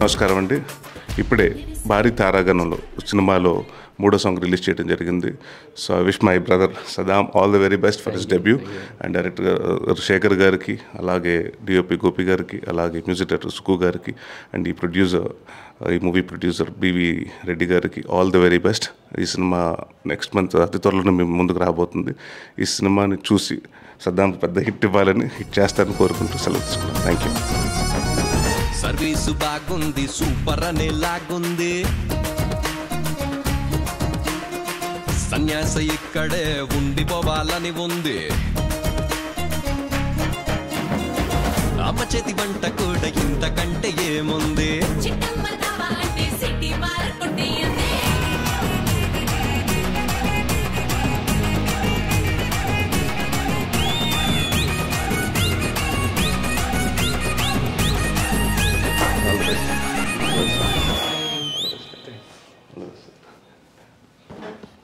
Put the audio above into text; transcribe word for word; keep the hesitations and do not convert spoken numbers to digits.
నమస్కారం అండి. ఇప్పుడే భారీ తారాగణంలో సినిమాలో మూడో సాంగ్ రిలీజ్ చేయడం జరిగింది. So I wish my brother Saddam all the very best for his debut. And director గారు శేఖర్ గారికి, అలాగే డిఓపి గోపి గారికి, అలాగే మ్యూజిక్ డైరెక్టర్ సుకు గారికి, అండ్ ఈ ప్రొడ్యూసర్ ఈ మూవీ ప్రొడ్యూసర్ బీవీ రెడ్డి గారికి ఆల్ ద వెరీ బెస్ట్. ఈ సినిమా నెక్స్ట్ మంత్ అతి త్వరలో మేము ముందుకు రాబోతుంది. ఈ సినిమాని చూసి సదాంకి పెద్ద హిట్ ఇవ్వాలని, హిట్ చేస్తారని కోరుకుంటూ సెలవు తీసుకున్నాను. Thank you. సర్వీసు బాగుంది, సూపర్ అనే లాగుంది, సన్యాస ఇక్కడే ఉండిపోవాలని ఉంది, అమ్మ చేతి వంట కూడా ఇంతకంటే ఏముంది.